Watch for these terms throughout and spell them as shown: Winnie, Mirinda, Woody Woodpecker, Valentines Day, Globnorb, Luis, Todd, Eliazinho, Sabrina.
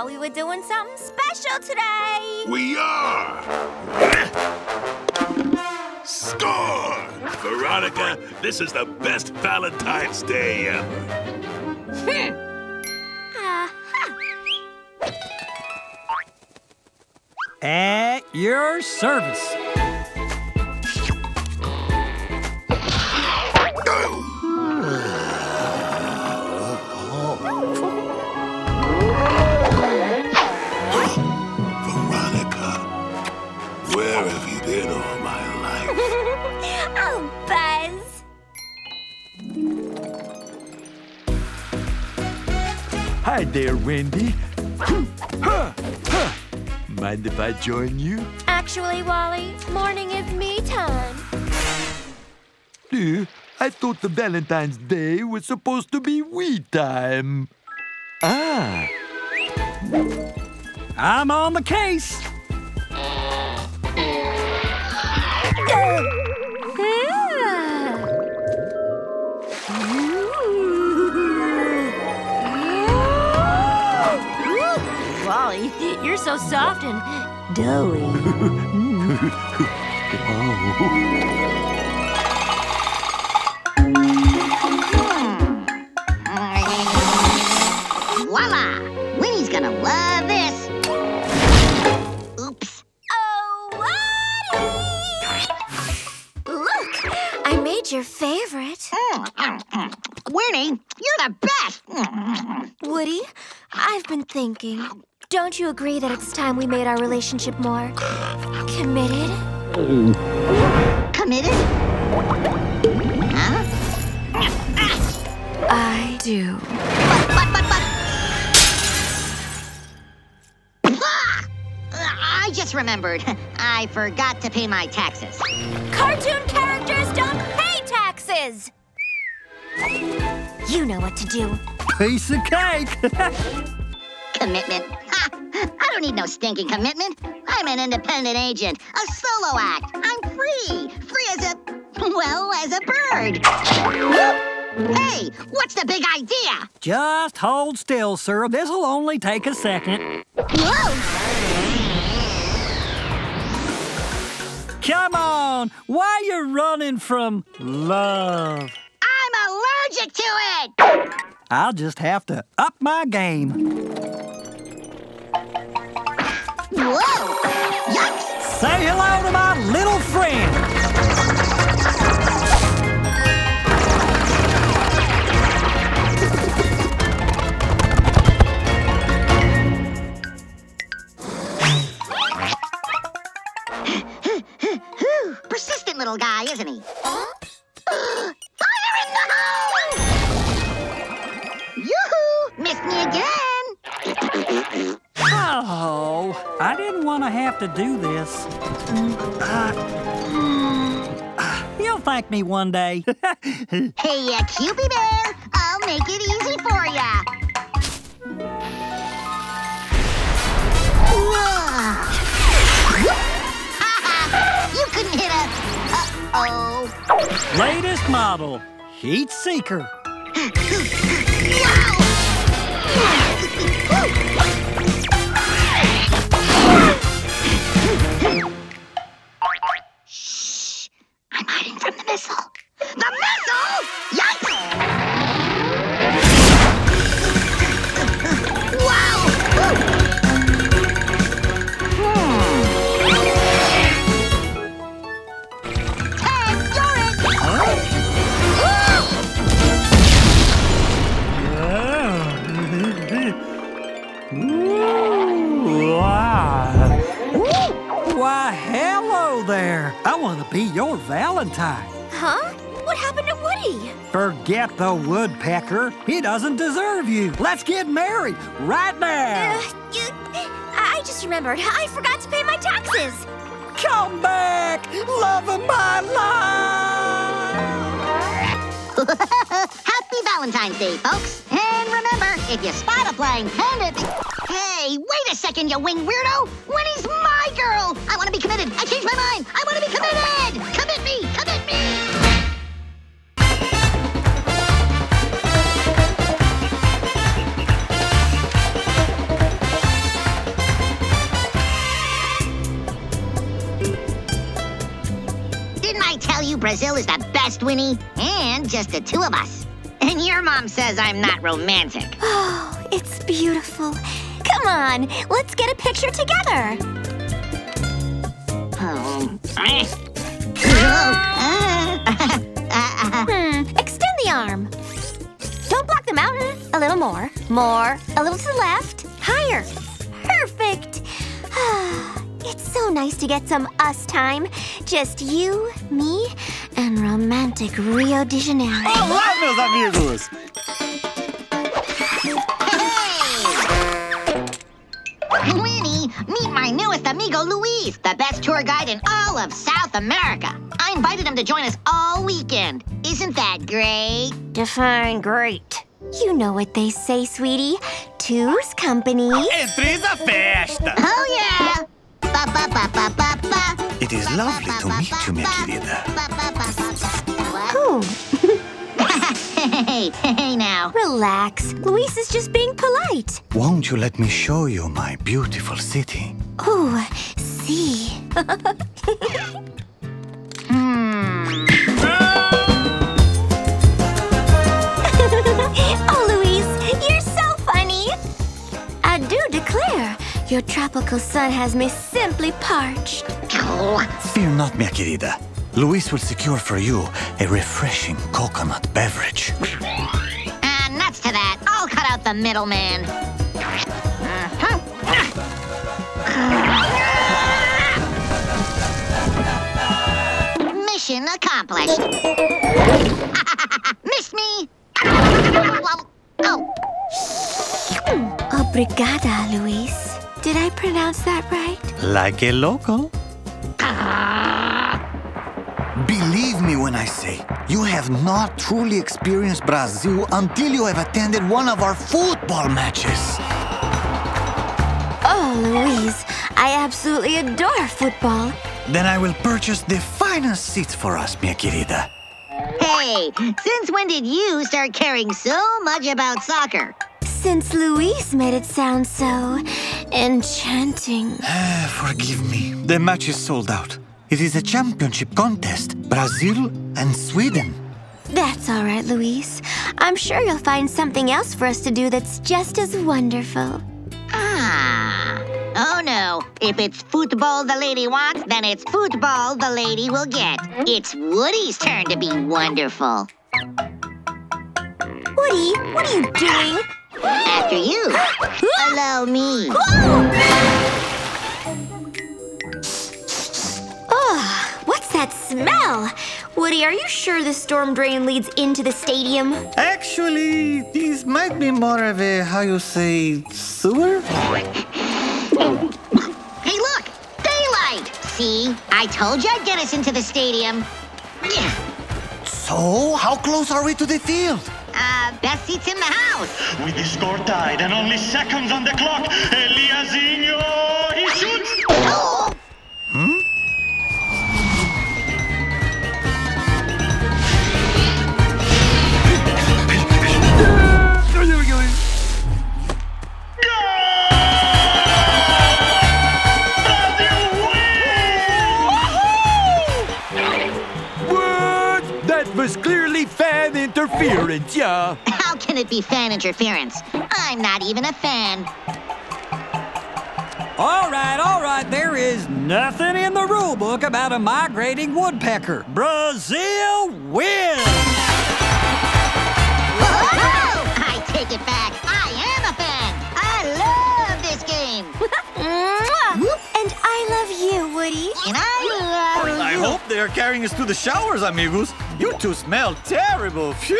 thought we were doing something special today. We are! Score! Veronica, this is the best Valentine's Day ever. At your service. Veronica, where have you been all my life? Oh, Buzz. Hi there, Wendy. Mind if I join you? Actually, Wally, morning is me time. I thought the Valentine's Day was supposed to be we time. Ah. I'm on the case. You're so soft and doughy. Voila! Winnie's gonna love this. Oops. Oh, Woody! Look, I made your favorite. Winnie, you're the best. Woody, I've been thinking. Don't you agree that it's time we made our relationship more committed? Committed? Huh? I do. But. Ah! I just remembered. I forgot to pay my taxes. Cartoon characters don't pay taxes! You know what to do. Piece of cake! Commitment. I don't need no stinking commitment. I'm an independent agent, a solo act. I'm free. Free as a bird. Hey, what's the big idea? Just hold still, sir. This'll only take a second. Whoa! Come on. Why are you running from love? I'm allergic to it. I'll just have to up my game. Whoa! Yuck! Say hello to my little friend! Persistent little guy, isn't he? Fire in the hole! Yoo-hoo! Missed me again! Oh, I didn't want to have to do this. You'll thank me one day. Hey, Cupid Bear, I'll make it easy for ya. You couldn't hit a... Uh-oh. Latest model, Heat Seeker. Wow! Shh! I'm hiding from the missile. The missile! Yikes! Wow! Ted, you're it! Huh? Ooh, wow! Why, hello there. I want to be your Valentine. Huh? What happened to Woody? Forget the woodpecker. He doesn't deserve you. Let's get married right now. I just remembered. I forgot to pay my taxes. Come back, love of my life. Happy Valentine's Day, folks. And remember, if you spot a flying pendant... Hey, wait a second, you wing weirdo. Winnie's my girl. I want to be committed. I changed my mind. I want to be committed. Commit me. Commit me. Brazil is the best, Winnie, and just the two of us. And your mom says I'm not romantic. Oh, it's beautiful. Come on, let's get a picture together. Oh. Extend the arm. Don't block the mountain. A little more. More. A little to the left. Higher. Perfect. It's so nice to get some us time. Just you, me, and romantic Rio de Janeiro. Olá, meus amigos! Hey! Winnie, meet my newest amigo, Luis, the best tour guide in all of South America. I invited him to join us all weekend. Isn't that great? Define great. You know what they say, sweetie. Two's company. And three's a festa. Oh, yeah! It is lovely to meet you, Mirinda. Cool. Hey now. Relax. Luis is just being polite. Won't you let me show you my beautiful city? Oh, see. Oh, Luis, you're so funny. I do declare. Your tropical sun has me simply parched. Fear not, mia querida. Luis will secure for you a refreshing coconut beverage. Nuts to that. I'll cut out the middleman. Mission accomplished. Missed me? Oh. Obrigada, Luis. Did I pronounce that right? Like a local. Believe me when I say, you have not truly experienced Brazil until you have attended one of our football matches. Oh, Luis, I absolutely adore football. Then I will purchase the finest seats for us, mia querida. Hey, since when did you start caring so much about soccer? Since Luis made it sound so enchanting. Forgive me. The match is sold out. It is a championship contest. Brazil and Sweden. That's all right, Luis. I'm sure you'll find something else for us to do that's just as wonderful. Ah. Oh, no. If it's football the lady wants, then it's football the lady will get. It's Woody's turn to be wonderful. Woody, what are you doing? After you. Follow me. Oh, what's that smell? Woody, are you sure the storm drain leads into the stadium? Actually, this might be more of a, how you say, sewer? Hey, look! Daylight! See? I told you I'd get us into the stadium. So, how close are we to the field? Best seats in the house. With the score tied and only seconds on the clock, Eliazinho, he shoots! Oh. Was clearly fan interference, yeah. How can it be fan interference? I'm not even a fan. All right. There is nothing in the rule book about a migrating woodpecker. Brazil wins! Whoa! I take it back. I am a fan. I love this game. And I love you, Woody. And I love you. I hope they are carrying us to the showers, amigos. You two smell terrible. Phew!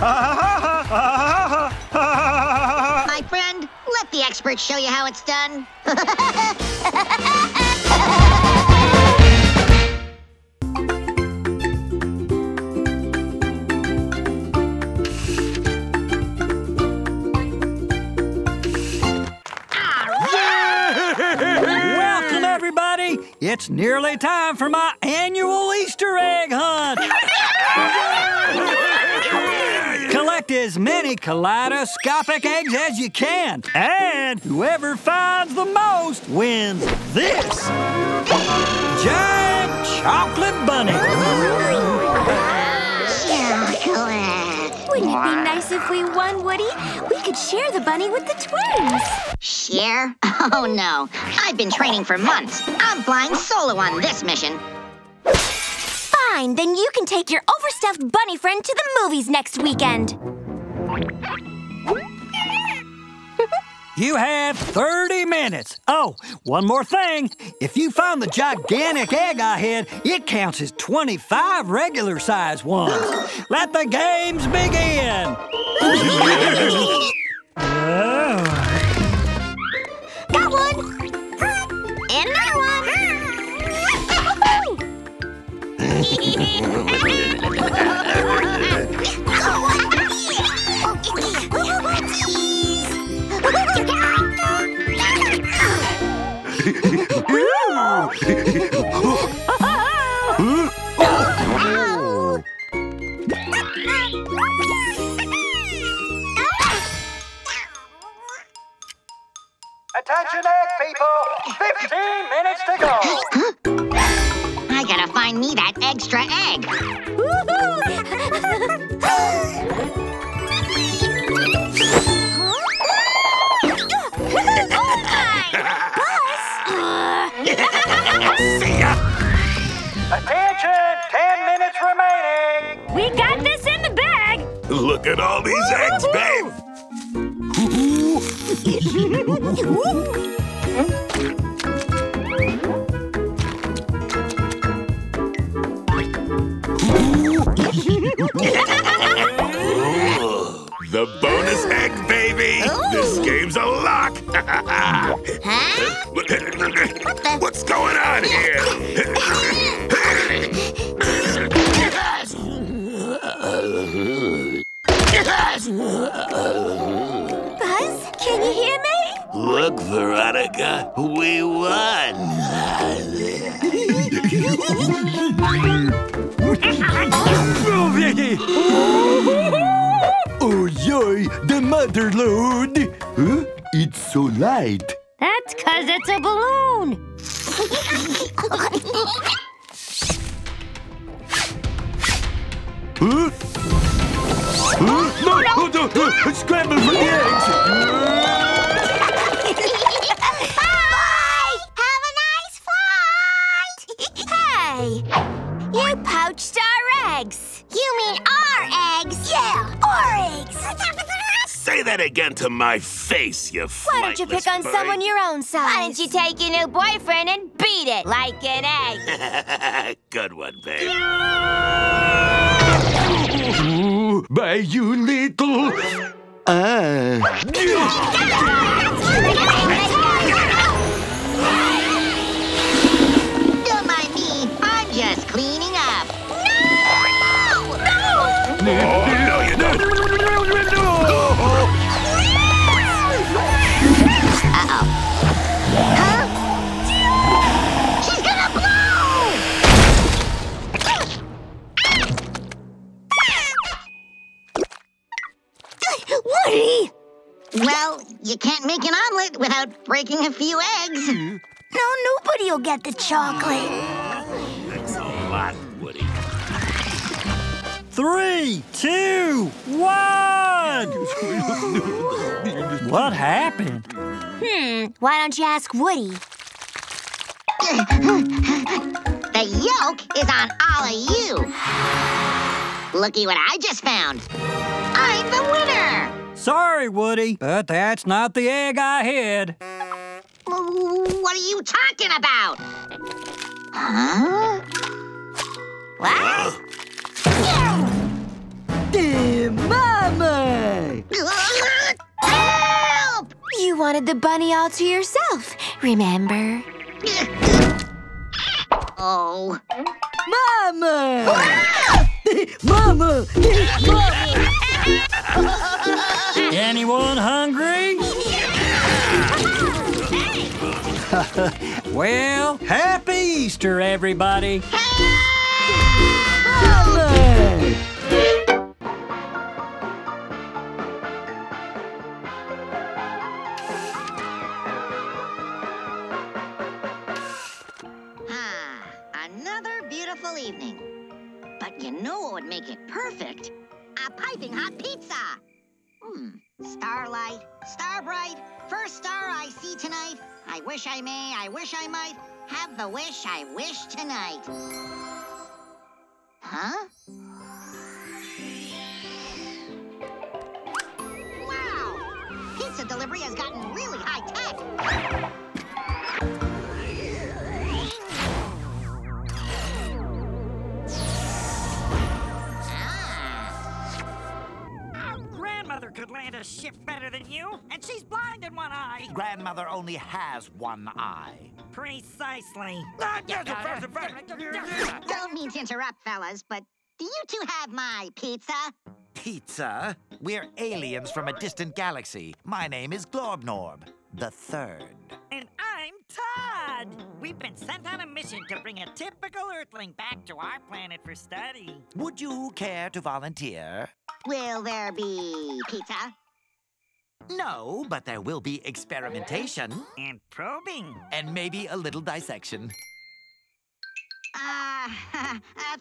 My friend, let the experts show you how it's done. Welcome, everybody. It's nearly time for my annual Easter egg hunt. Collect as many kaleidoscopic eggs as you can, and whoever finds the most wins this giant chocolate bunny. Chocolate. Wouldn't it be nice if we won, Woody? We could share the bunny with the twins. Share? Oh, no. I've been training for months. I'm flying solo on this mission. Fine, then you can take your overstuffed bunny friend to the movies next weekend. You have 30 minutes. Oh, one more thing. If you find the gigantic egg I hid, it counts as 25 regular-sized ones. Let the games begin. Oh. Got one. And another one. Attention, egg people! 15 minutes to go! I gotta find me that extra egg! See ya! Attention! 10 minutes remaining! We got this in the bag! Look at all these eggs, babe! The bonus egg, baby! Ooh. This game's a lock! Huh? What's going on here? Buzz, can you hear me? Look, Veronica, we won! Oh, joy, the mother load! Huh? It's so light. That's 'cause it's a balloon. Huh? Huh? No, no, no, no. Scramble for the eggs. Bye. Have a nice flight. Hey, you poached our eggs. You mean our eggs? Yeah, our eggs. Say that again to my face, you flightless Why don't you pick on someone your own size? Why don't you take your new boyfriend and beat it like an egg? Good one, babe. Oh, by you little... Don't mind me. I'm just cleaning up. No! No! No! Well, you can't make an omelet without breaking a few eggs. No, nobody will get the chocolate. Thanks a lot, Woody. 3, 2, 1! What happened? Why don't you ask Woody? The yolk is on all of you. Looky what I just found. I'm the winner! Sorry, Woody, but that's not the egg I hid. What are you talking about? Huh? What? Dear Mama! Help! You wanted the bunny all to yourself, remember? Oh. Mama! Ah! Mama! Mama! Anyone hungry? Well, happy Easter, everybody! Mama! Ah, another beautiful evening. But But you know what would make it perfect? A piping hot pizza! Starlight, Starbright, first star I see tonight. I wish I may, I wish I might. Have the wish I wish tonight. Huh? Wow! Pizza delivery has gotten really high-tech. Could land a ship better than you, and she's blind in one eye. Grandmother only has one eye. Precisely. Don't mean to interrupt, fellas, but do you two have my pizza? Pizza? We're aliens from a distant galaxy. My name is Globnorb, the third. And I'm Todd. We've been sent on a mission to bring a typical Earthling back to our planet for study. Would you care to volunteer? Will there be pizza? No, but there will be experimentation. And probing. And maybe a little dissection.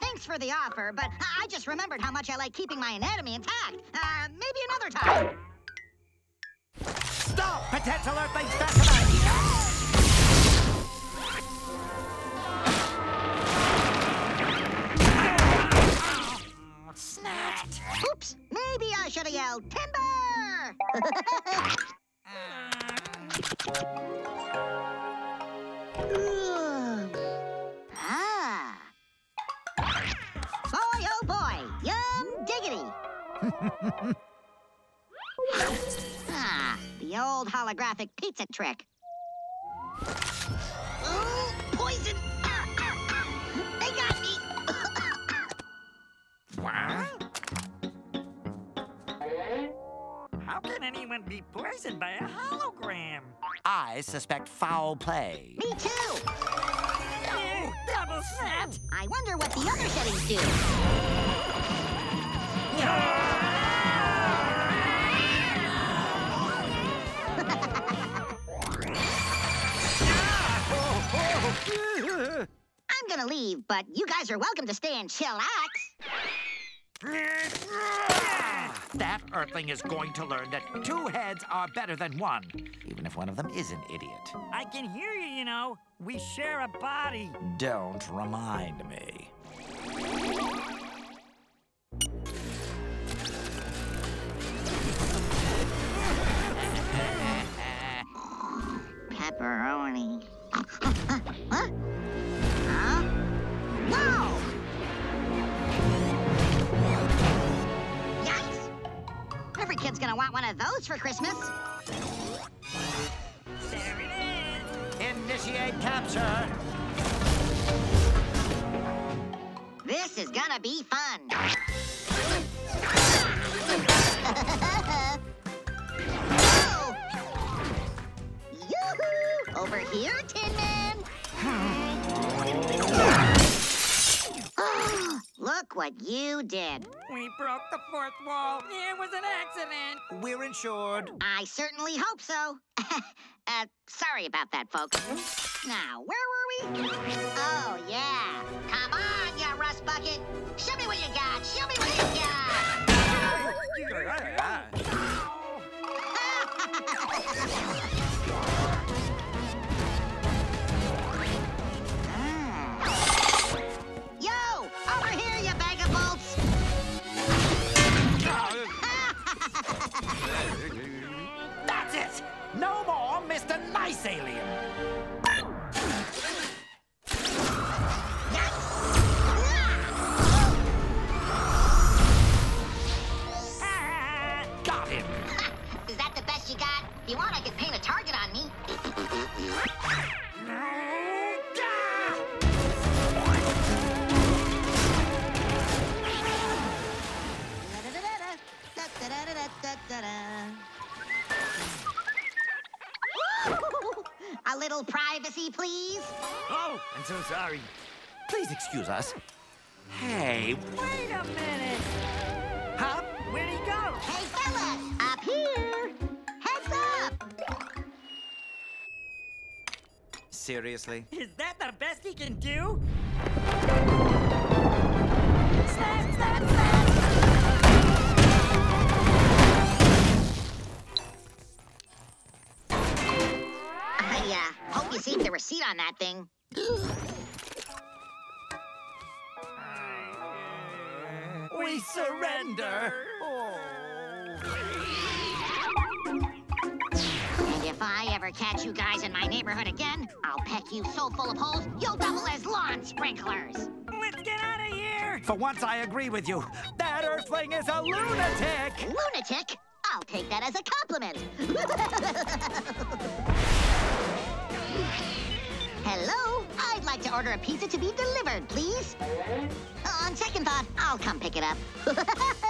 Thanks for the offer, but I just remembered how much I like keeping my anatomy intact. Maybe another time. Stop, potential Earthlings back tonight! Snatched! Oops! Maybe I should have yelled timber! Boy, oh boy! Yum diggity! The old holographic pizza trick. Oh, poison! They got me! What? How can anyone be poisoned by a hologram? I suspect foul play. Me too! Oh, double snap! I wonder what the other settings do. I'm gonna leave, but you guys are welcome to stay and chillax. That Earthling is going to learn that two heads are better than one, even if one of them is an idiot. I can hear you, you know. We share a body. Don't remind me. Pepperoni. Huh? Huh? Whoa! Every kid's gonna want one of those for Christmas. There it is. Initiate capture. This is gonna be fun. Whoa! Yoo-hoo! Over here, Tin Man. Look what you did. We broke the fourth wall. It was an accident. We're insured. I certainly hope so. Sorry about that, folks. Now, where were we? Oh, yeah. Come on, you rust bucket. Show me what you got. Show me what you got. That's it! No more Mr. Nice Alien! Got him! Is that the best you got? If you want, I could paint a target on me. A little privacy, please? Oh, I'm so sorry. Please excuse us. Hey, wait a minute. Huh? Where'd he go? Hey, fellas, up here. Heads up. Seriously? Is that the best he can do? I hope you see the receipt on that thing. We surrender. And if I ever catch you guys in my neighborhood again, I'll peck you so full of holes, you'll double as lawn sprinklers. Let's get out of here. For once, I agree with you. That Earthling is a lunatic. Lunatic? I'll take that as a compliment. Hello? I'd like to order a pizza to be delivered, please. On second thought, I'll come pick it up.